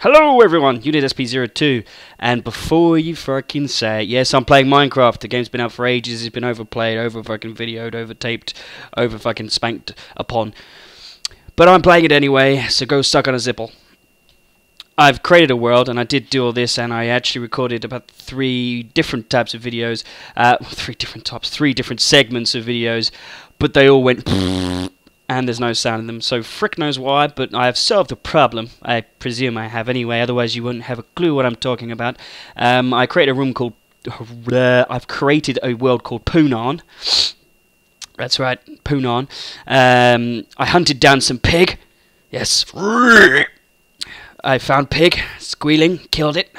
Hello everyone, UnitSP02, and before you fucking say it, yes, I'm playing Minecraft. The game's been out for ages, it's been overplayed, over fucking videoed, over taped, over fucking spanked upon. But I'm playing it anyway, so go suck on a zipple. I've created a world, and I did do all this, and I actually recorded about three different segments of videos, but they all went and there's no sound in them, so frick knows why, but I have solved the problem. I presume I have anyway, otherwise you wouldn't have a clue what I'm talking about. I created a room called... I've created a world called Poonan. That's right, Poonan. I hunted down some pig. Yes. I found pig, squealing, killed it.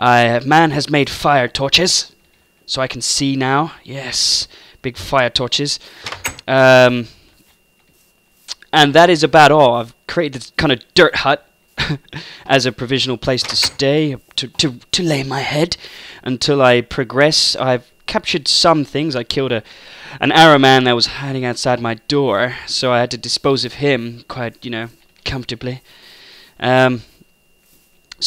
Man has made fire torches, so I can see now. Yes, big fire torches. And that is about all. I've created this kind of dirt hut as a provisional place to stay, to lay my head until I progress. I've captured some things. I killed an arrow man that was hiding outside my door, so I had to dispose of him quite, comfortably. So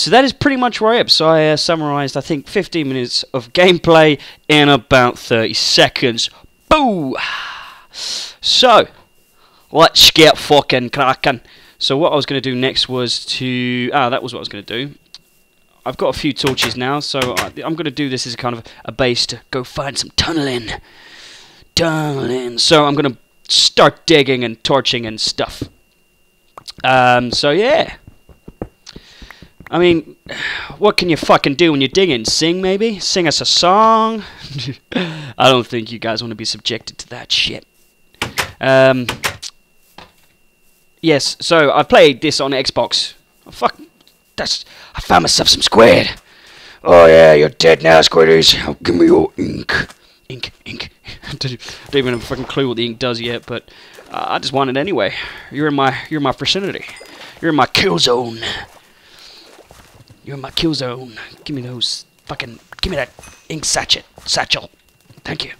that is pretty much where I am. So I summarized, I think, 15 minutes of gameplay in about 30 seconds. Boo! So... let's get fucking cracking. So what I was going to do next was to... that was what I was going to do. I've got a few torches now, so I'm going to do this as a kind of a base to go find some tunneling. So I'm going to start digging and torching and stuff. So yeah. I mean, what can you fucking do when you're digging? Sing, maybe? Sing us a song? I don't think you guys want to be subjected to that shit. Yes, so I played this on Xbox. Oh, fuck, I found myself some squid. Oh yeah, you're dead now, squiddies. Oh, give me your ink. Ink. Don't even have a fucking clue what the ink does yet, but I just want it anyway. You're in my vicinity. You're in my kill zone. Give me those fucking. Give me that ink satchel. Thank you.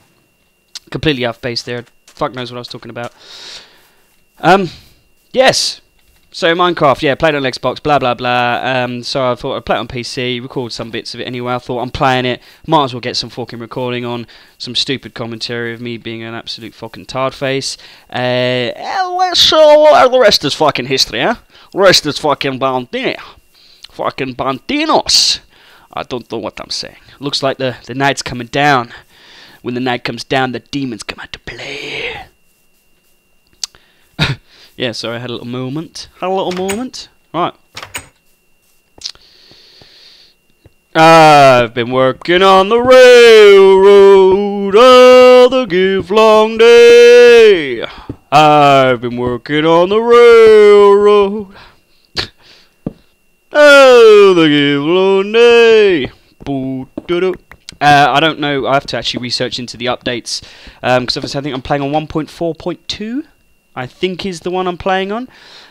Completely off base there. Fuck knows what I was talking about. Yes, so Minecraft, yeah, played on Xbox, blah blah blah, so I thought I'd play it on PC, record some bits of it anyway. I thought I'm playing it, might as well get some fucking recording on, some stupid commentary of me being an absolute fucking tired face, so the rest is fucking history, huh? The rest is fucking bandana, fucking bandanos, I don't know what I'm saying. Looks like the night's coming down. When the night comes down, the demons come out to play. Yeah, so I had a little moment. Right. I've been working on the railroad all the livelong day. I've been working on the railroad all the livelong day. Boo doo doo. I don't know, I have to actually research into the updates, because obviously I think I'm playing on 1.4.2, I think is the one I'm playing on,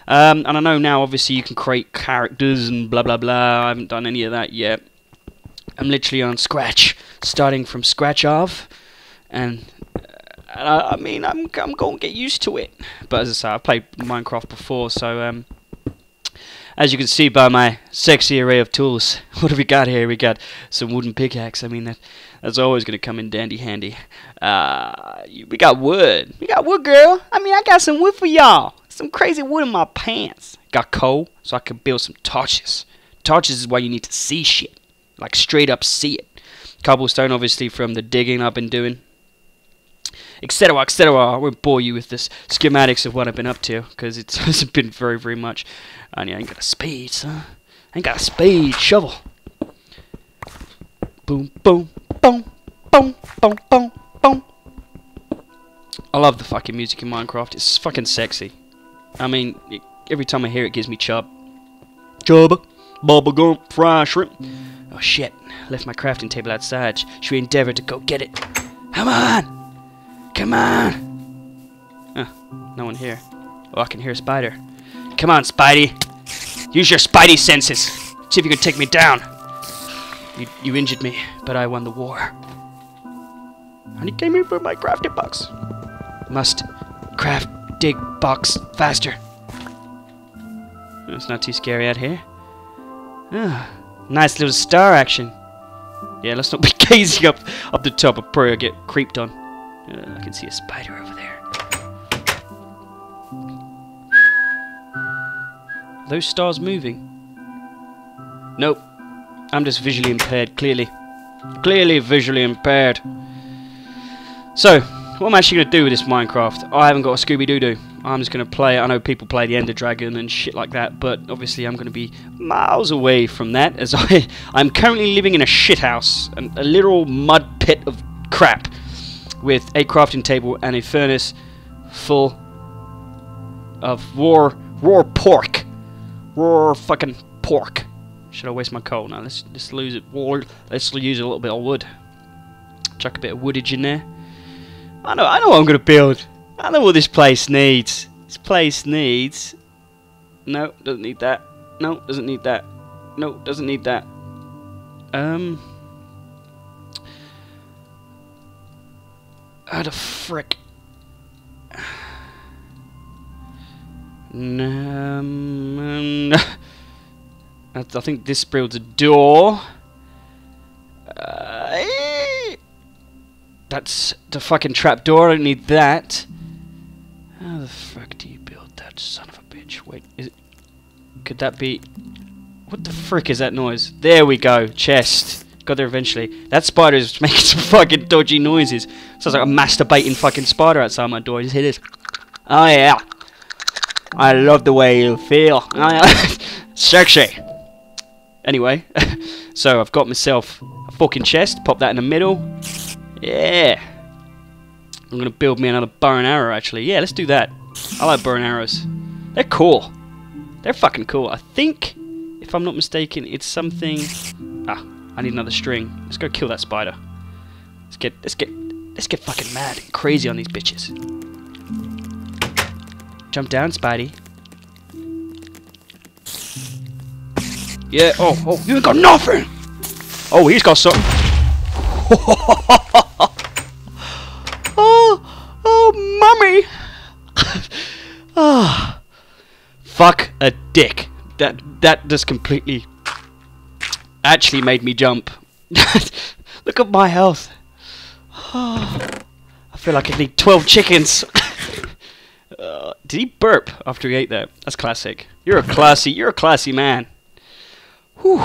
and I know now obviously you can create characters and blah blah blah. I haven't done any of that yet. I'm literally on scratch, starting from scratch off, and I mean, I'm going to get used to it, but as I say, I've played Minecraft before, so, as you can see by my sexy array of tools, what have we got here? We got some wooden pickaxe. I mean, that's always going to come in dandy handy. We got wood. We got wood, girl. I mean, I got some wood for y'all. Some crazy wood in my pants. Got coal, so I can build some torches. Torches is why you need to see shit. Like, straight up see it. Cobblestone, obviously, from the digging I've been doing. Etc, etc. I won't bore you with this schematics of what I've been up to, because it's been very, very much. And yeah, I ain't got a spade, son. I ain't got a spade shovel. Boom, boom, boom, boom, boom, boom, boom. I love the fucking music in Minecraft. It's fucking sexy. I mean, every time I hear it, gives me chub. Chub, bubblegum, fry shrimp. Oh shit! Left my crafting table outside. Should we endeavour to go get it? Come on! Come on! No one here. Oh, I can hear a spider. Come on, Spidey! Use your Spidey senses! See if you can take me down! You injured me, but I won the war. And he came in for my crafting box. Must craft dig box faster. It's not too scary out here. Nice little star action. Yeah, let's not be gazing up the top. I'll probably get creeped on. I can see a spider over there. Are those stars moving? Nope. I'm just visually impaired, clearly. Clearly visually impaired. So, what I'm actually going to do with this Minecraft, I haven't got a Scooby-Doo-Doo. I'm just going to play, I know people play the Ender Dragon and shit like that, but obviously I'm going to be miles away from that, as I'm currently living in a shithouse, a literal mud pit of crap, with a crafting table and a furnace full of raw pork. Raw fucking pork. Should I waste my coal? No, let's lose it. Let's use a little bit of wood. Chuck a bit of woodage in there. I know what I'm gonna build. I know what this place needs. This place needs. No, doesn't need that. No, doesn't need that. No, doesn't need that. How the frick? I think this builds a door. That's the fucking trap door. I don't need that. How the fuck do you build that, son of a bitch? Wait, is it? Could that be? What the frick is that noise? There we go. Chest. Got there eventually. That spider is making some fucking dodgy noises. Sounds like a masturbating fucking spider outside my door. Just hear this. Oh yeah. I love the way you feel. Oh, yeah. Sexy. Anyway, so I've got myself a fucking chest. Pop that in the middle. Yeah. I'm gonna build me another bow and arrow. Actually, yeah, let's do that. I like bow and arrows. They're cool. They're fucking cool. I think, if I'm not mistaken, it's something. Ah. I need another string. Let's go kill that spider. Let's get fucking mad and crazy on these bitches. Jump down, Spidey. Yeah. Oh, you ain't got nothing. Oh, he's got something. Oh, mummy. Oh, fuck a dick. That just completely. Actually made me jump. Look at my health. Oh, I feel like I need 12 chickens. Did he burp after he ate that? That's classic. You're a classy man. Whew.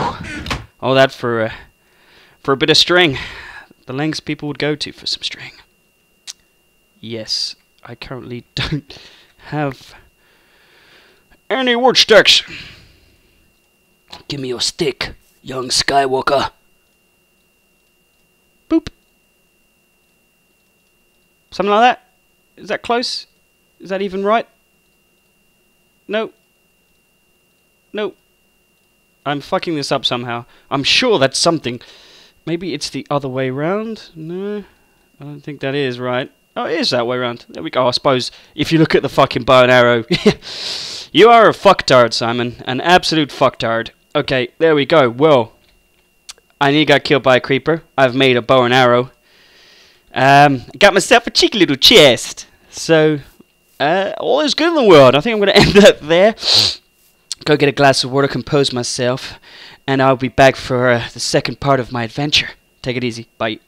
All that for a bit of string. The lengths people would go to for some string. Yes, I currently don't have any wood sticks. Give me your stick. Young Skywalker. Boop. Something like that? Is that close? Is that even right? No. No. I'm fucking this up somehow. I'm sure that's something. Maybe it's the other way round? No. I don't think that is right. Oh, it is that way round. There we go. I suppose if you look at the fucking bow and arrow. You are a fucktard, Simon. An absolute fucktard. Okay, there we go. Well, I nearly got killed by a creeper. I've made a bow and arrow. Got myself a cheeky little chest. So, all is good in the world. I think I'm going to end that there. Go get a glass of water, compose myself, and I'll be back for the second part of my adventure. Take it easy. Bye.